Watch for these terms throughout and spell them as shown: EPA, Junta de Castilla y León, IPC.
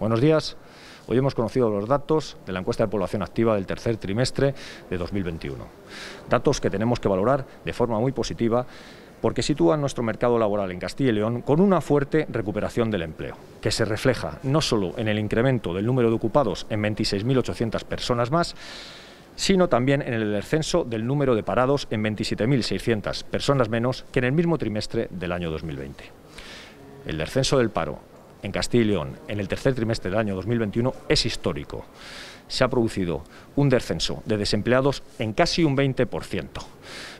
Buenos días. Hoy hemos conocido los datos de la encuesta de población activa del tercer trimestre de 2021. Datos que tenemos que valorar de forma muy positiva porque sitúan nuestro mercado laboral en Castilla y León con una fuerte recuperación del empleo, que se refleja no solo en el incremento del número de ocupados en 26.800 personas más, sino también en el descenso del número de parados en 27.600 personas menos que en el mismo trimestre del año 2020. El descenso del paro en Castilla y León en el tercer trimestre del año 2021 es histórico. Se ha producido un descenso de desempleados en casi un 20%,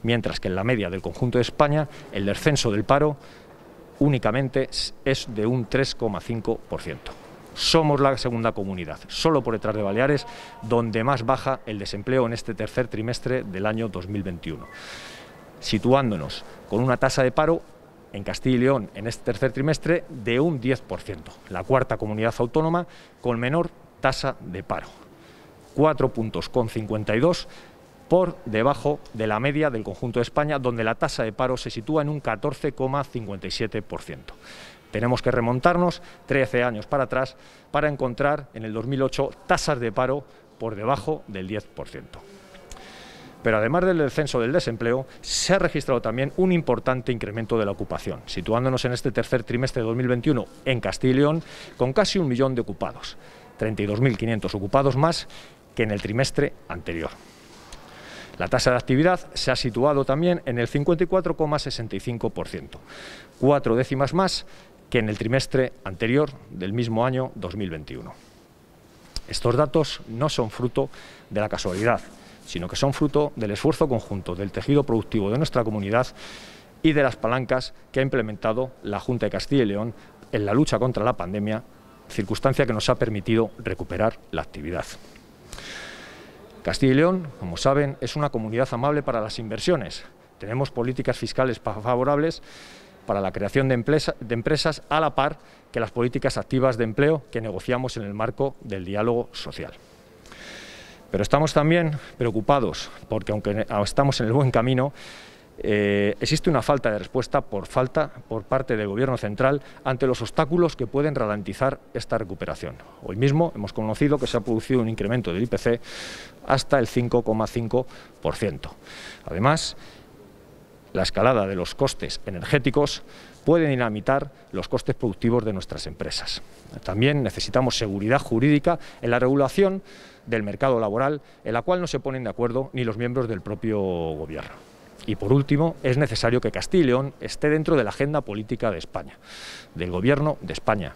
mientras que en la media del conjunto de España el descenso del paro únicamente es de un 3,5%. Somos la segunda comunidad, solo por detrás de Baleares, donde más baja el desempleo en este tercer trimestre del año 2021, situándonos con una tasa de paro en Castilla y León en este tercer trimestre de un 10%, la cuarta comunidad autónoma con menor tasa de paro, 4,52 por debajo de la media del conjunto de España, donde la tasa de paro se sitúa en un 14,57%. Tenemos que remontarnos 13 años para atrás para encontrar en el 2008 tasas de paro por debajo del 10%. Pero además del descenso del desempleo, se ha registrado también un importante incremento de la ocupación, situándonos en este tercer trimestre de 2021 en Castilla y León con casi un millón de ocupados, 32.500 ocupados más que en el trimestre anterior. La tasa de actividad se ha situado también en el 54,65%, 4 décimas más que en el trimestre anterior del mismo año 2021. Estos datos no son fruto de la casualidad, sino que son fruto del esfuerzo conjunto del tejido productivo de nuestra comunidad y de las palancas que ha implementado la Junta de Castilla y León en la lucha contra la pandemia, circunstancia que nos ha permitido recuperar la actividad. Castilla y León, como saben, es una comunidad amable para las inversiones. Tenemos políticas fiscales favorables para la creación de empresas a la par que las políticas activas de empleo que negociamos en el marco del diálogo social. Pero estamos también preocupados porque, aunque estamos en el buen camino, existe una falta de respuesta por parte del Gobierno central ante los obstáculos que pueden ralentizar esta recuperación. Hoy mismo hemos conocido que se ha producido un incremento del IPC hasta el 5,5%. Además, la escalada de los costes energéticos puede dinamitar los costes productivos de nuestras empresas. También necesitamos seguridad jurídica en la regulación del mercado laboral, en la cual no se ponen de acuerdo ni los miembros del propio Gobierno. Y por último, es necesario que Castilla y León esté dentro de la agenda política de España, del Gobierno de España.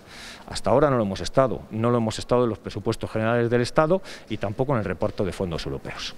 Hasta ahora no lo hemos estado, no lo hemos estado en los presupuestos generales del Estado y tampoco en el reparto de fondos europeos.